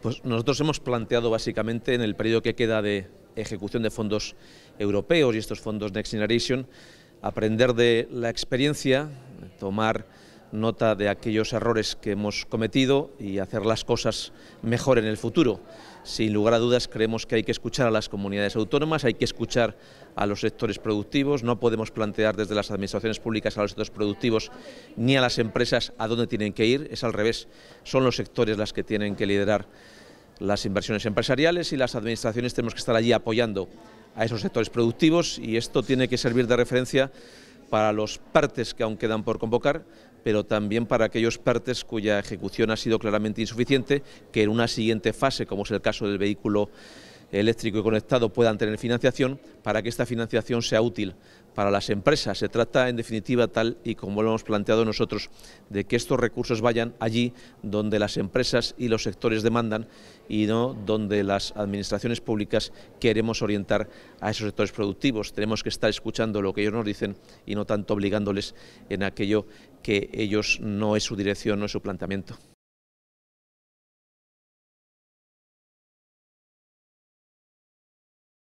Pues nosotros hemos planteado básicamente en el periodo que queda de ejecución de fondos europeos y estos fondos Next Generation, aprender de la experiencia, tomar nota de aquellos errores que hemos cometido y hacer las cosas mejor en el futuro. Sin lugar a dudas creemos que hay que escuchar a las comunidades autónomas, hay que escuchar a los sectores productivos, no podemos plantear desde las administraciones públicas a los sectores productivos ni a las empresas a dónde tienen que ir, es al revés, son los sectores las que tienen que liderar las inversiones empresariales y las administraciones tenemos que estar allí apoyando a esos sectores productivos y esto tiene que servir de referencia para los partes que aún quedan por convocar, pero también para aquellos partes cuya ejecución ha sido claramente insuficiente, que en una siguiente fase, como es el caso del vehículo eléctrico y conectado, puedan tener financiación, para que esta financiación sea útil para las empresas. Se trata, en definitiva, tal y como lo hemos planteado nosotros, de que estos recursos vayan allí donde las empresas y los sectores demandan y no donde las administraciones públicas queremos orientar a esos sectores productivos. Tenemos que estar escuchando lo que ellos nos dicen y no tanto obligándoles en aquello que ellos no es su dirección, no es su planteamiento.